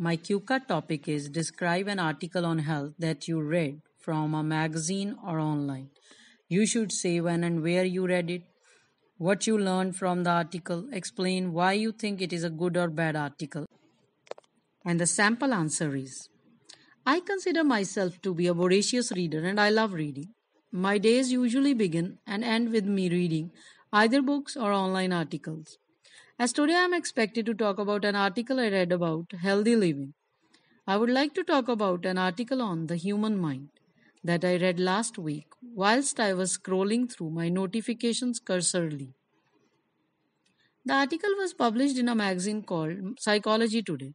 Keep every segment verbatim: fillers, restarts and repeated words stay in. My Q C A topic is describe an article on health that you read from a magazine or online. You should say when and where you read it, what you learned from the article, explain why you think it is a good or bad article. And the sample answer is, I consider myself to be a voracious reader and I love reading. My days usually begin and end with me reading either books or online articles. As today I am expected to talk about an article I read about healthy living, I would like to talk about an article on the human mind that I read last week whilst I was scrolling through my notifications cursorily. The article was published in a magazine called Psychology Today.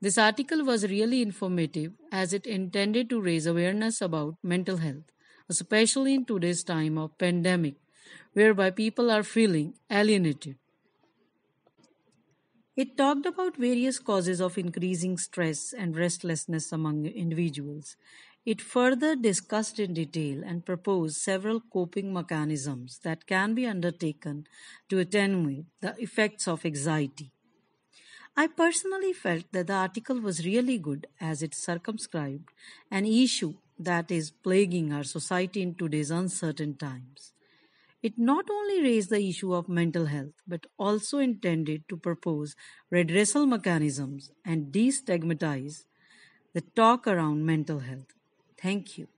This article was really informative as it intended to raise awareness about mental health, especially in today's time of pandemic, whereby people are feeling alienated. It talked about various causes of increasing stress and restlessness among individuals. It further discussed in detail and proposed several coping mechanisms that can be undertaken to attenuate the effects of anxiety. I personally felt that the article was really good as it circumscribed an issue that is plaguing our society in today's uncertain times. It not only raised the issue of mental health, but also intended to propose redressal mechanisms and destigmatize the talk around mental health. Thank you.